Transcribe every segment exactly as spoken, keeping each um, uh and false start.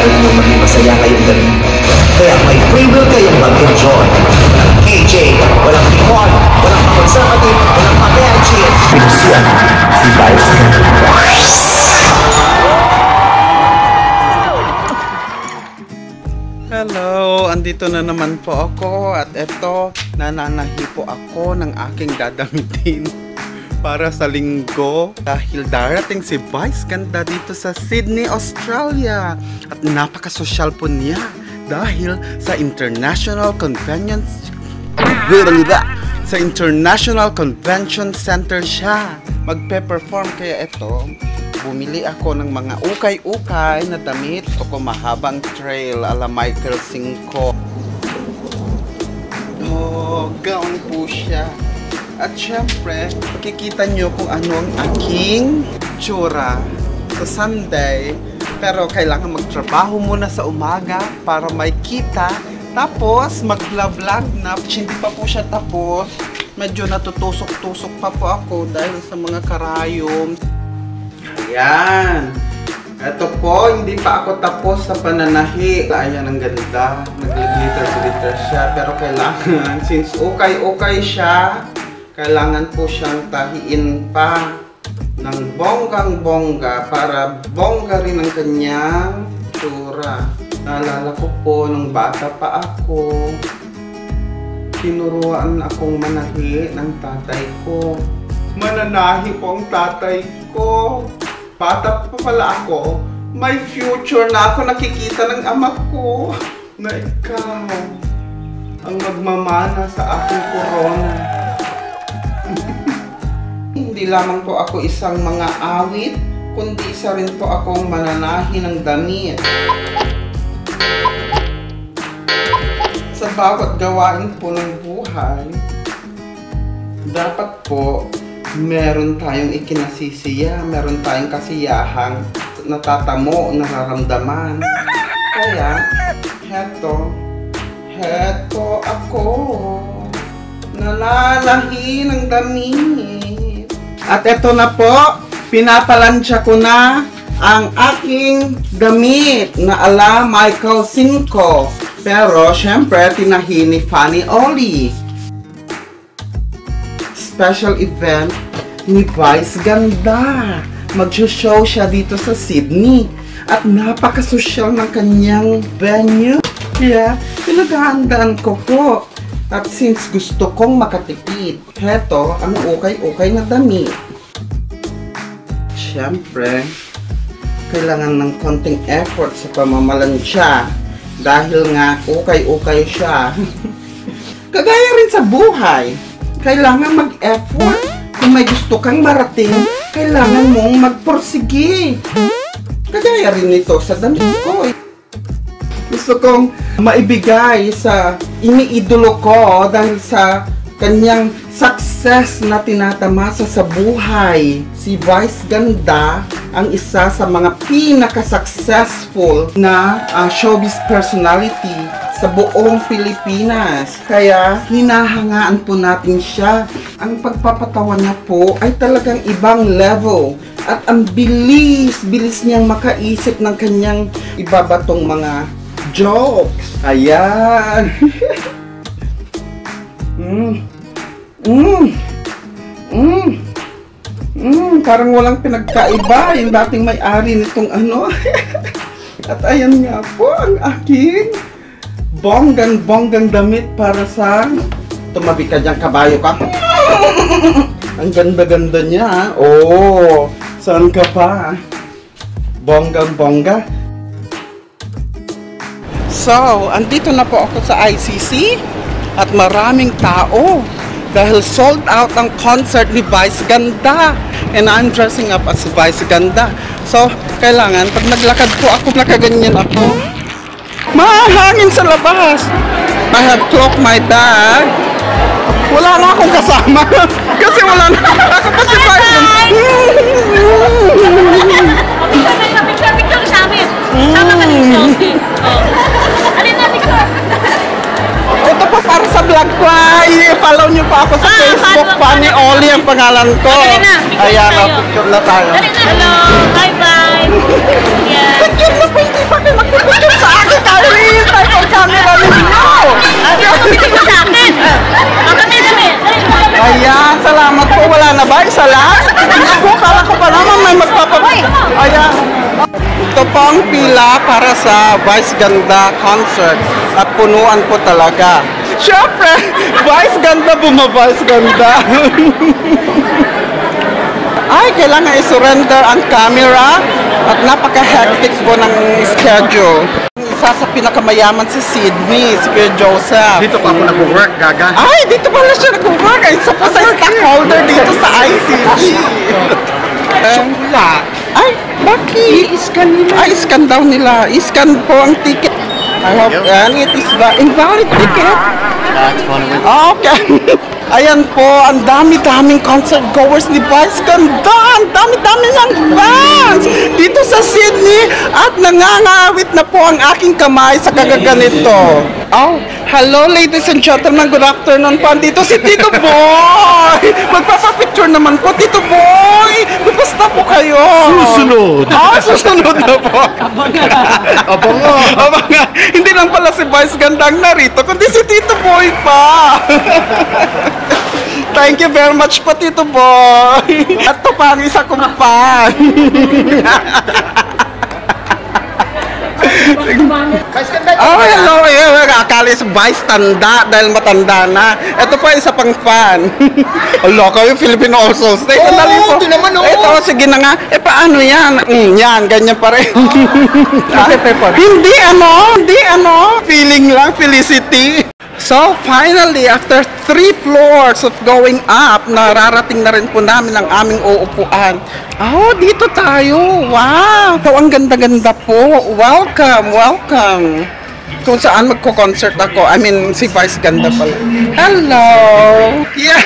rin mo maging masaya kayong dali. Kaya may free will kayong mag-enjoy. Walang K J, walang P one, walang conservative, walang pag-I G. Pinusuan si Vice Ganda. Hello! Andito na naman po ako at eto, nananahi po ako ng aking dadamitin para sa linggo dahil darating si Vice Ganda dito sa Sydney, Australia at napakasosyal po niya dahil sa International Convention sa International Convention Centre siya magpe-perform kaya eto bumili ako ng mga ukay-ukay na damit o kumahabang trail ala Michael Cinco. Oh, gaon po siya. At syempre, makikita nyo kung ano ang aking tsura sa Sunday. Pero kailangan magtrabaho muna sa umaga para may kita. Tapos, mag-vlog na. Hindi pa po siya tapos. Medyo natutusok-tusok pa po ako dahil sa mga karayom. Ayan. Ito po, hindi pa ako tapos sa pananahi. Ayan, ang ganda. Nag-glitter-glitter siya. Pero kailangan, since okay-okay siya, kailangan po siyang tahiin pa ng bonggang-bongga para bongga rin ang kanyang tsura. Naalala ko po, nung bata pa ako, tinuruan akong manahi ng tatay ko. Mananahi po ang tatay ko. Bata pa pala ako. May future na ako nakikita ng ama ko. Na ikaw ang magmamana sa aking corona. Hindi lamang po ako isang mga awit, kundi isa rin po akong mananahi ng damit. Sa bawat gawain po ng buhay, dapat po meron tayong ikinasisiya, meron tayong kasiyahang natatamo, nararamdaman. Kaya, heto, heto ako, nananahi ng damit. At eto na po, pinapalansya ko na ang aking damit na ala Michael Cinco. Pero, syempre, tinahi ni Fanny Oli. Special event ni Vice Ganda. Mag-show siya dito sa Sydney. At napakasosyal ng kanyang venue. Kaya, pinaghahandaan ko po. At since gusto kong makatipid, heto ang okay-okay na dami. Siyempre, kailangan ng konting effort sa pamamalansya. Dahil nga, okay-okay siya. Kagaya rin sa buhay. Kailangan mag-effort. Kung may gusto kang marating, kailangan mong magporsige. Kagaya rin nito sa damit ko. Gusto kong maibigay sa iniidolo ko dahil sa kanyang success na tinatamasa sa buhay. Si Vice Ganda ang isa sa mga pinaka-successful na uh, showbiz personality sa buong Pilipinas. Kaya hinahangaan po natin siya. Ang pagpapatawan niya po ay talagang ibang level. At ang bilis-bilis niyang makaisip ng kanyang ibabatong mga jokes. Ayan. mm. Mm. Mm. Mm. Parang walang pinagkaiba yung dating may-ari nitong ano. At ayan nga po ang akin bonggang-bonggang damit para sa tumabi ka dyan, kabayo ka. Ang ganda-ganda niya. Oh, saan ka pa? Bonggang-bongga. So, andito na po ako sa I C C at maraming tao dahil sold out ang concert ni Vice Ganda. And I'm dressing up as Vice Ganda. So, kailangan pag naglakad po ako, nakaganyan ako. Mahangin sa labas. I have clocked my bag. Wala na akong kasama. Kasi wala na ako pa si Vice. Picture, picture sa amin. Sama ka ng selfie. Alin na picture? Ito po para sa vlog ko. I-follow nyo pa ako sa Facebook. Fanny Oli ang pangalan ko. Ayan na, picture na tayo. Hello, bye bye. Picture na po, hindi pa kayo magpicture. Ito po ang pila para sa Vice Ganda concert at punuan po talaga. Siyempre, Vice Ganda buma-Vice Ganda. Ay, kailangan i-surrender ang camera at napaka-hectic po ng schedule. Isa sa pinakamayaman si Sydney, si Kuya Joseph. Dito pa ako nag-work, Gaga. Ay, dito pala siya nag-work. Ay, isa po sa stockholder dito sa I C C. Sula. Ay, bakit? I-scan nila. Ay, i-scan daw nila. I-scan po ang ticket. I hope, and it is invalid ticket. That's one of it. Okay. Ayan po, ang dami-daming concert goers ni Vice Ganda. Ang dami-dami ng fans dito sa Sydney. At nangangawit na po ang aking kamay sa kagaganito. Oh, hello ladies and gentlemen. Good afternoon po. Andito si Tito Boy. Magpapapicture naman po, Tito Boy. Basta po kayo. Susunod. Oh, susunod na po. Abangan. Abangan. Hindi lang pala si Vice Ganda ang narito, kundi si Tito Boy pa. Thank you very much po, Tito Boy. At to pa ang isa kong fan. Oh, hello. Akala yung Vice tanda dahil matanda na. Ito pa isa pang fan. Hello, kayo Filipino also. Stay, sandali po. Ito, sige na nga. E paano yan? Yan, ganyan pa rin. Hindi ano, hindi ano. Feeling lang, felicity. So, finally, after three floors of going up, nararating na rin po namin ang aming uupuan. Oh, dito tayo. Wow! Ito, ang ganda-ganda po. Welcome, welcome. Kung saan magko-concert ako. I mean, si Vice Ganda pala. Hello! Yeah,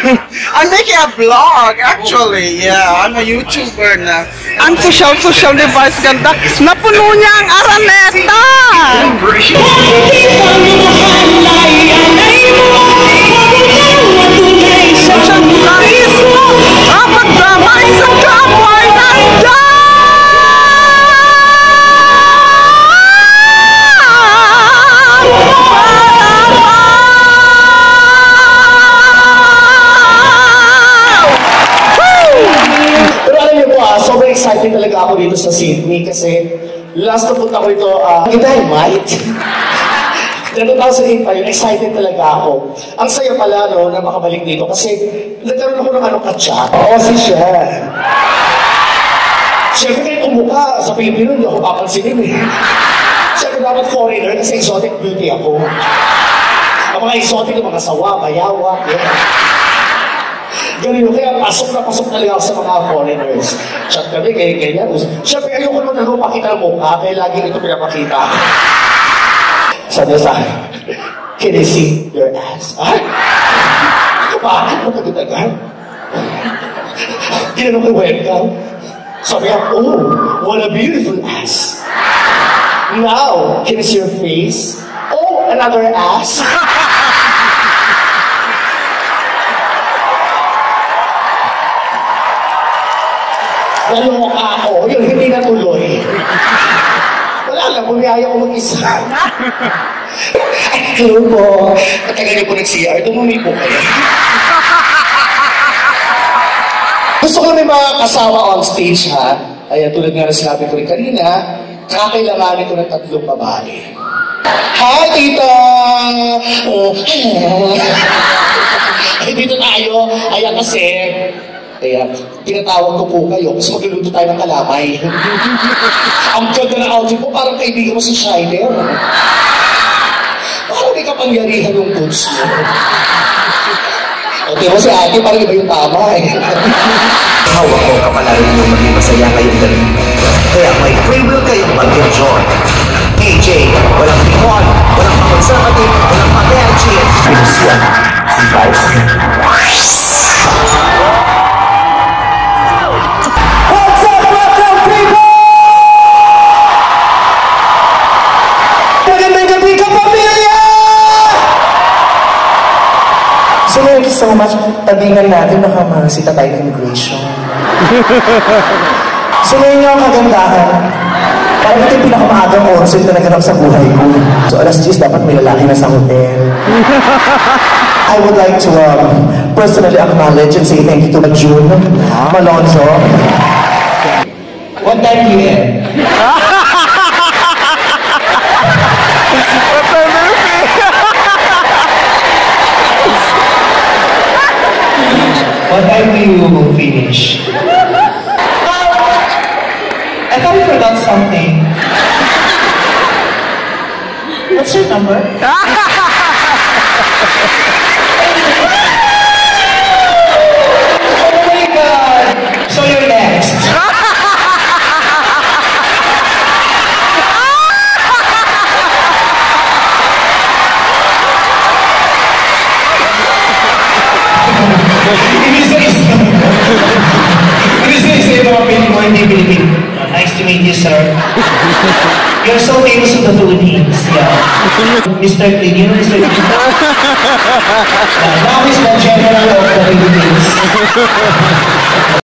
I'm making a vlog, actually. Yeah, I'm a YouTuber na. Ang social-social ni Vice Ganda. Napuno niya ang Araneta! Excited talaga ako dito sa Sydney kasi last na punta ko ito, uh, hindi dahil might. two thousand eight pa yun, excited talaga ako. Ang saya pala no, na makabalik dito kasi nagkaroon ako ng anong katsa. Oo, si siya. Siyempre kayo umuka sa Pilipino, hindi ako papansinin eh. Siyempre dapat foreigner kasi exotic beauty ako. Ang mga exotic, mga sawa, bayawa, yeah. Ganun yun, kaya pasok na pasok na lang ako sa mga foreigners. Chat kami, ganyan-ganyan. Siyempre, ayoko naman ako pakita ng mukha, kaya laging ito pinapakita. Sabi na sa'kin, can I see your ass? Ay! Bakit mo kagitagan? Ginanong kay welcome. Sabi na, oh, what a beautiful ass. Now, can I see your face? Oh, another ass. Nalungo ka ako, yung hindi natuloy. Wala lang, bumiyaya ko mag-isa. Ay, hello po. Pagkagaling po nag-C R, tumumi po kayo. Gusto ko na yung mga kasawa on stage, ha? Ayan, tulad nga na sinabi ko rin kanina, kakailanganin ko ng tatlong babae. Hi, tita! Oh, ay, dito tayo. Ayan kasi, kaya, pinatawag ko po kayo kasi magluluto tayo ng kalamay. Ang ganda na outfit po, parang kaibigan mo si Shiner. Parang may kapangyarihan yung boots mo. O, tiyo si ate, parang iba yung tama eh. Hawak ko kapalarin nyo maging masaya kayong dali. Kaya may free will kayong mag-enjoy. D J, walang tikon, walang conservative, walang patriarchy. Ito siya, si Vice Ganda. Thank you so much. Tabingan natin baka masita tayo ng immigration. So ngayon nga ang kagandahan. Parang ito yung pinakamaagang concert na naganap sa buhay ko. So alas diyes dapat may lalaki na sa hotel. I would like to um, personally acknowledge and say thank you to June Malonzo. What time you end? What's your number? Oh my God! So you're next. Ibig sabihin mga pili mo, hindi Pilipin. Nice to meet you, sir. You're so famous in the Philippines. Yeah. Mister Clean, you know Mister Clean? Now he's the general of the Philippines.